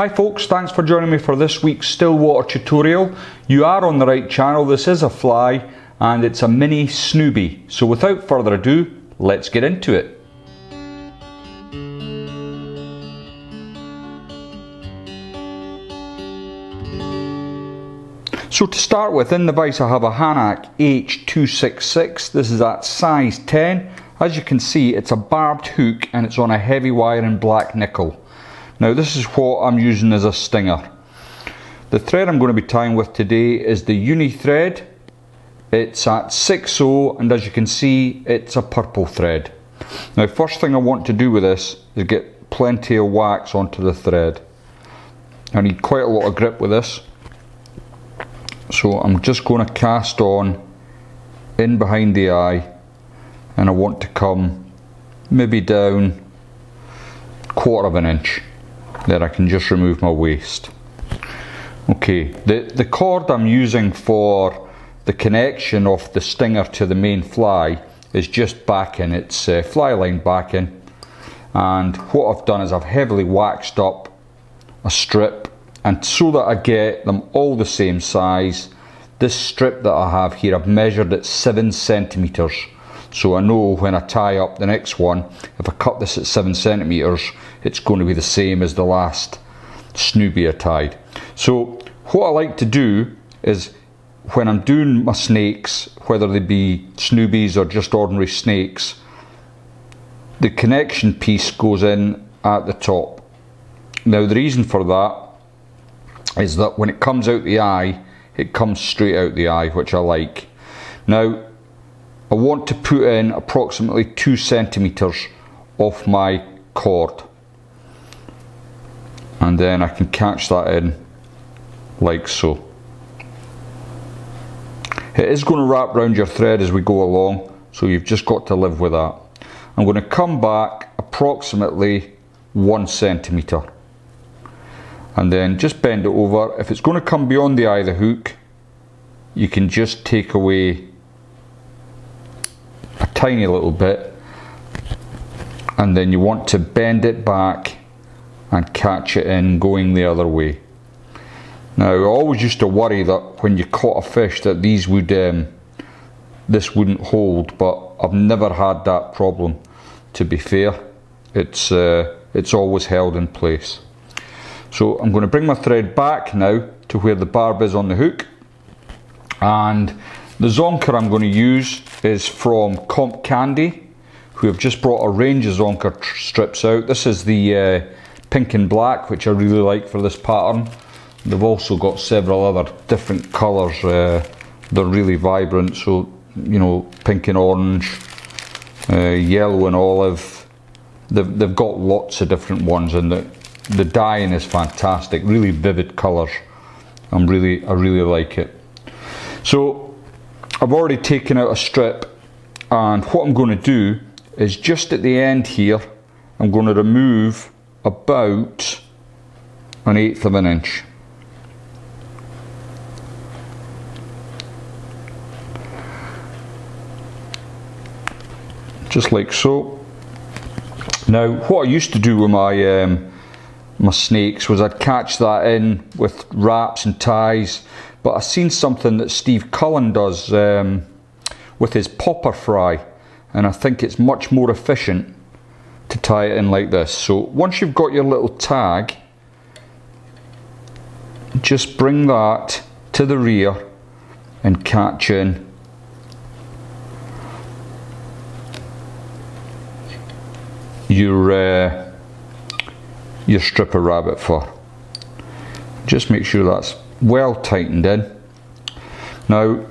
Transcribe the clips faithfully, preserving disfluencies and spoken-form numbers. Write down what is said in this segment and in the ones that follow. Hi folks, thanks for joining me for this week's Stillwater tutorial. You are on the right channel. This is a fly and it's a mini Snooby. So without further ado, let's get into it. So to start with, in the vise I have a Hanak H two sixty-six. This is at size ten. As you can see, it's a barbed hook and it's on a heavy wire in black nickel. Now this is what I'm using as a stinger. The thread I'm going to be tying with today is the Uni thread. It's at six oh and as you can see, it's a purple thread. Now first thing I want to do with this is get plenty of wax onto the thread. I need quite a lot of grip with this. So I'm just going to cast on in behind the eye and I want to come maybe down quarter of an inch. There I can just remove my waist. Okay, the, the cord I'm using for the connection of the stinger to the main fly is just backing, it's uh, fly line backing. And what I've done is I've heavily waxed up a strip, and so that I get them all the same size, this strip that I have here, I've measured at seven centimetres. So I know when I tie up the next one, if I cut this at seven centimetres, it's going to be the same as the last Snooby I tied. So what I like to do is, when I'm doing my snakes, whether they be Snoobies or just ordinary snakes, the connection piece goes in at the top. Now the reason for that is that when it comes out the eye, it comes straight out the eye, which I like. Now, I want to put in approximately two centimetres of my cord. And then I can catch that in like so. It is going to wrap round your thread as we go along, so you've just got to live with that. I'm going to come back approximately one centimetre. And then just bend it over. If it's going to come beyond the eye of the hook, you can just take away a tiny little bit, and then you want to bend it back and catch it in going the other way. Now I always used to worry that when you caught a fish that these would um, this wouldn't hold, but I've never had that problem, to be fair. It's uh, it's always held in place. So I'm going to bring my thread back now to where the barb is on the hook, and the zonker I'm going to use is from Comp Candy, who have just brought a range of zonker strips out. This is the uh, pink and black, which I really like for this pattern. They've also got several other different colours. Uh, they're really vibrant, so you know, pink and orange, uh, yellow and olive. They've, they've got lots of different ones in there. The dyeing is fantastic, really vivid colours. I'm really, I really like it. So I've already taken out a strip, and what I'm going to do is just at the end here, I'm going to remove about an eighth of an inch. Just like so. Now, what I used to do with my um, my snakes was I'd catch that in with wraps and ties, but I've seen something that Steve Cullen does um, with his popper fry, and I think it's much more efficient to tie it in like this. So once you've got your little tag, just bring that to the rear and catch in your uh, your strip of rabbit fur. Just make sure that's well tightened in. Now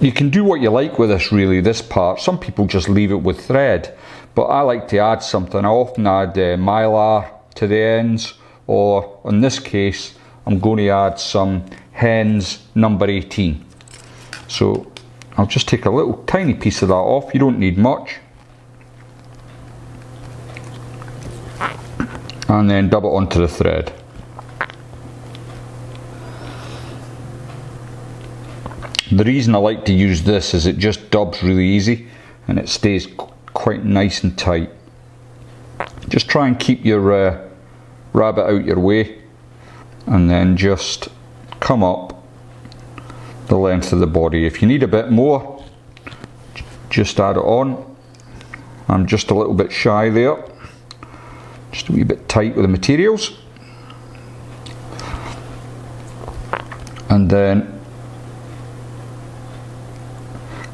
you can do what you like with this, really, this part. Some people just leave it with thread, but I like to add something. I often add uh, mylar to the ends, or in this case I'm going to add some Hends number eighteen. So I'll just take a little tiny piece of that off. You don't need much. And then dab it onto the thread. The reason I like to use this is it just dabs really easy and it stays quite nice and tight. Just try and keep your uh, Grab it out your way and then just come up the length of the body. If you need a bit more, just add it on. I'm just a little bit shy there, just a wee bit tight with the materials, and then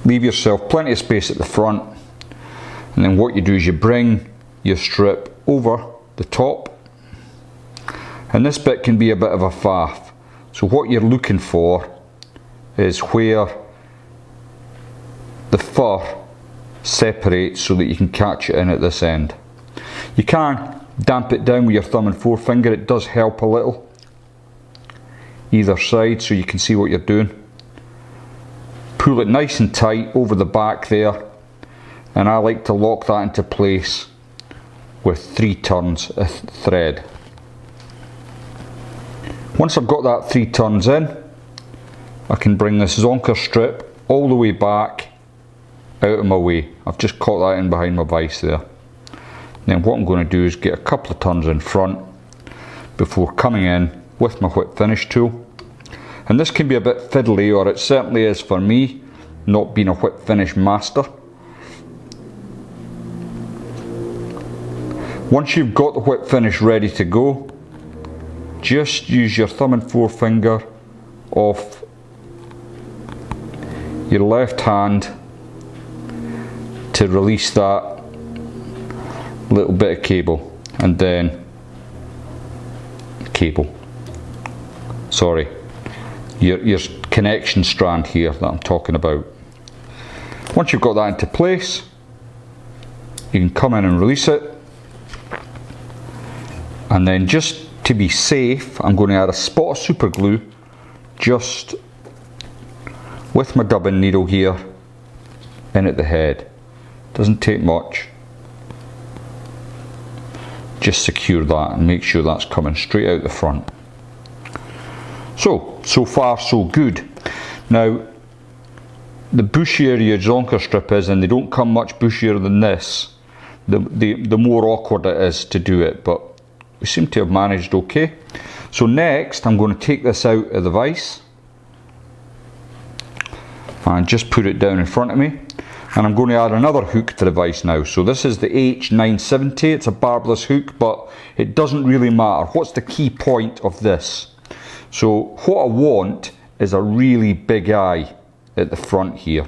leave yourself plenty of space at the front. And then what you do is you bring your strip over the top, and this bit can be a bit of a faff. So what you're looking for is where the fur separate so that you can catch it in at this end. You can damp it down with your thumb and forefinger. It does help a little either side so you can see what you're doing. Pull it nice and tight over the back there, and I like to lock that into place with three turns of thread. Once I've got that three turns in, I can bring this zonker strip all the way back out of my way. I've just caught that in behind my vise there. Then what I'm going to do is get a couple of turns in front before coming in with my whip finish tool. And this can be a bit fiddly, or it certainly is for me, not being a whip finish master. Once you've got the whip finish ready to go, just use your thumb and forefinger off your left hand to release that little bit of cable, and then cable, sorry, your, your connection strand here that I'm talking about. Once you've got that into place, you can come in and release it, and then just to be safe, I'm going to add a spot of super glue just with my dubbing needle here in at the head. Doesn't take much. Just secure that and make sure that's coming straight out the front. So, so far so good. Now, the bushier your zonker strip is, and they don't come much bushier than this, the, the, the more awkward it is to do it, but we seem to have managed okay. So next, I'm going to take this out of the vise and just put it down in front of me. And I'm going to add another hook to the vise now. So this is the H nine seventy, it's a barbless hook, but it doesn't really matter. What's the key point of this? So what I want is a really big eye at the front here.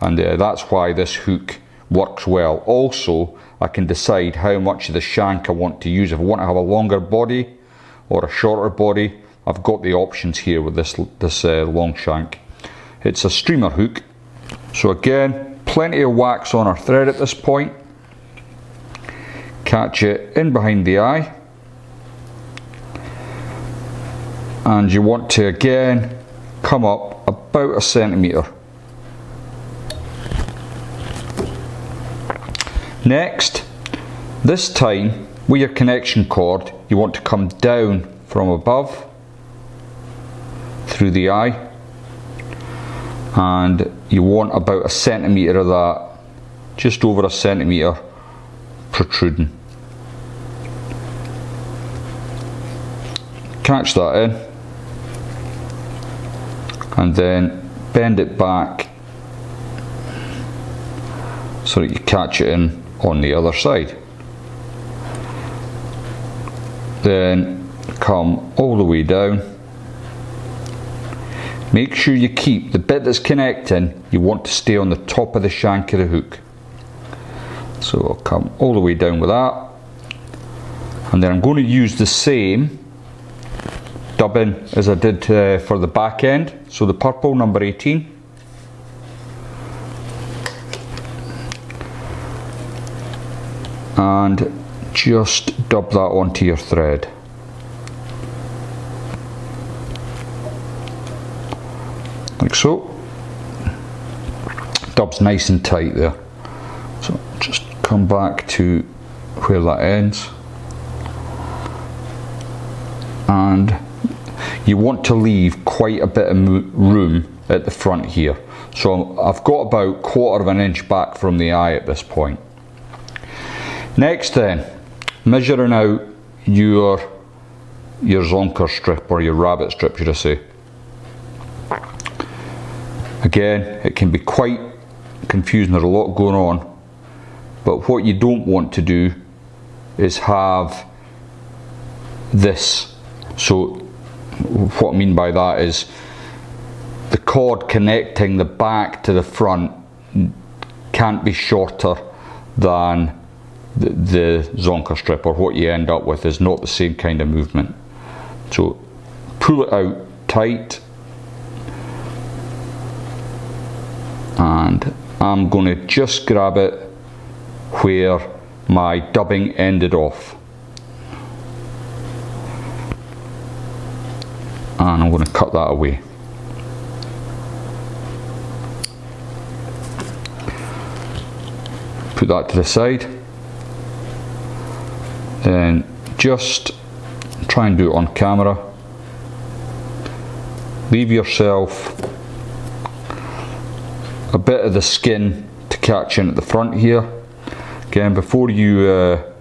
And uh, that's why this hook works well. Also, I can decide how much of the shank I want to use. If I want to have a longer body or a shorter body, I've got the options here with this, this uh, long shank. It's a streamer hook. So again, plenty of wax on our thread at this point. Catch it in behind the eye, and you want to again come up about a centimetre. Next, this time with your connection cord, you want to come down from above through the eye, and you want about a centimetre of that, just over a centimetre protruding. Catch that in, and then bend it back so that you catch it in on the other side. Then come all the way down. Make sure you keep the bit that's connecting, you want to stay on the top of the shank of the hook. So I'll come all the way down with that. And then I'm going to use the same dubbing as I did uh, for the back end. So the purple number eighteen. And just dub that onto your thread. Like so. Dub's nice and tight there. So just come back to where that ends. And you want to leave quite a bit of room at the front here. So I've got about a quarter of an inch back from the eye at this point. Next then, measuring out your your zonker strip or your rabbit strip, should I say. Again, it can be quite confusing, there's a lot going on, but what you don't want to do is have this. So what I mean by that is the cord connecting the back to the front can't be shorter than the, the zonker strip, or what you end up with is not the same kind of movement. So pull it out tight, and I'm going to just grab it where my dubbing ended off, and I'm going to cut that away. Put that to the side, then just try and do it on camera. Leave yourself a bit of the skin to catch in at the front here. Again, before you uh,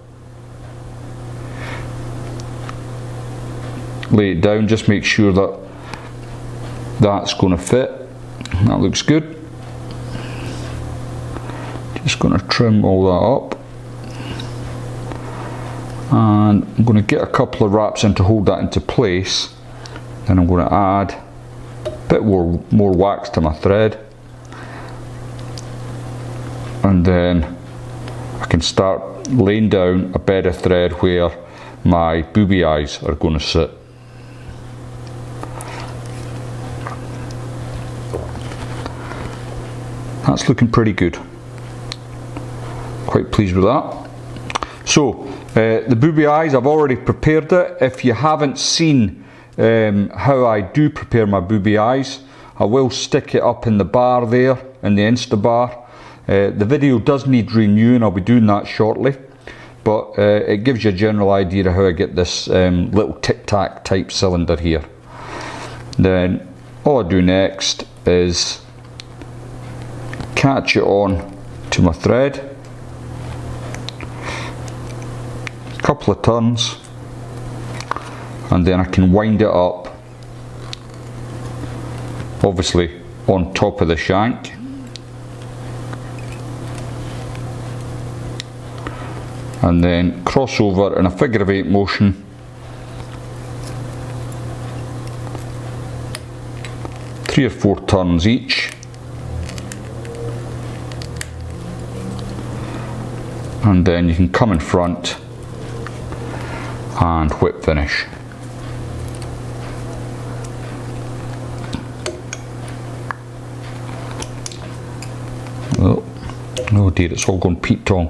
lay it down, just make sure that that's going to fit. That looks good. Just going to trim all that up, and I'm going to get a couple of wraps in to hold that into place. Then I'm going to add a bit more, more wax to my thread, and then I can start laying down a bed of thread where my booby eyes are going to sit. That's looking pretty good. Quite pleased with that. So uh, the booby eyes, I've already prepared it. If you haven't seen um, how I do prepare my booby eyes, I will stick it up in the bar there, in the Insta bar. Uh, the video does need renewing, I'll be doing that shortly, but uh, it gives you a general idea of how I get this um, little tic-tac type cylinder here. Then all I do next is catch it on to my thread. Couple of turns, and then I can wind it up, obviously on top of the shank, and then cross over in a figure of eight motion three or four turns each, and then you can come in front and whip finish. Oh, oh dear, it's all gone peep tong.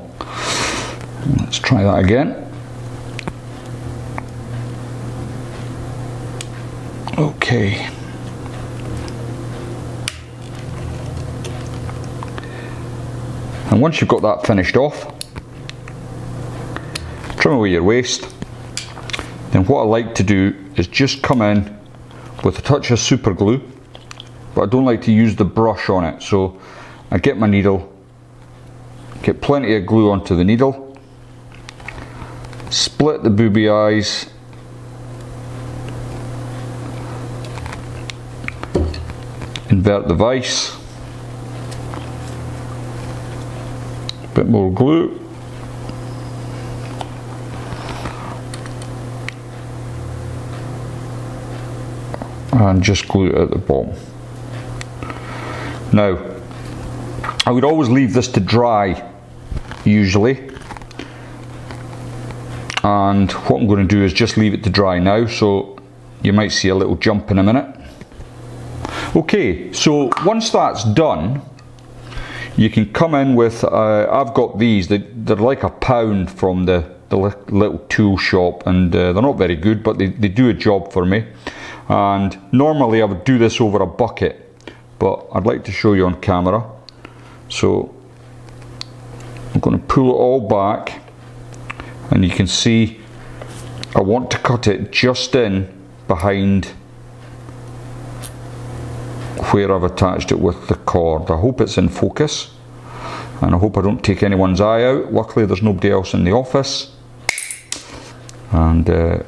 Let's try that again. Okay. And once you've got that finished off, trim away your waist. Then what I like to do is just come in with a touch of super glue, but I don't like to use the brush on it, so I get my needle, get plenty of glue onto the needle, split the booby eyes, invert the vise, a bit more glue, and just glue it at the bottom. Now, I would always leave this to dry, usually, and what I'm going to do is just leave it to dry now, so you might see a little jump in a minute. Okay, so once that's done, you can come in with, uh, I've got these, they, they're like a pound from the, the little tool shop, and uh, they're not very good, but they, they do a job for me. And normally I would do this over a bucket, but I'd like to show you on camera. So I'm going to pull it all back, and you can see I want to cut it just in behind where I've attached it with the cord. I hope it's in focus, and I hope I don't take anyone's eye out. Luckily there's nobody else in the office, and uh,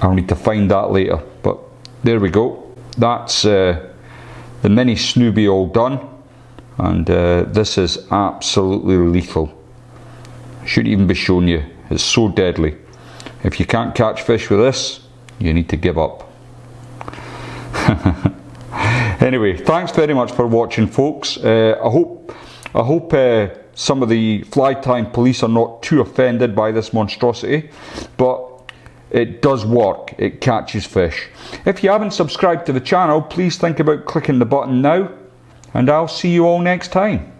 I'll need to find that later, but there we go. That's uh, the mini Snooby all done, and uh, this is absolutely lethal. Shouldn't even be shown you, it's so deadly. If you can't catch fish with this, you need to give up. Anyway, thanks very much for watching, folks. Uh, I hope, I hope uh, some of the fly tying police are not too offended by this monstrosity, but it does work, it catches fish. If you haven't subscribed to the channel, please think about clicking the button now, and I'll see you all next time.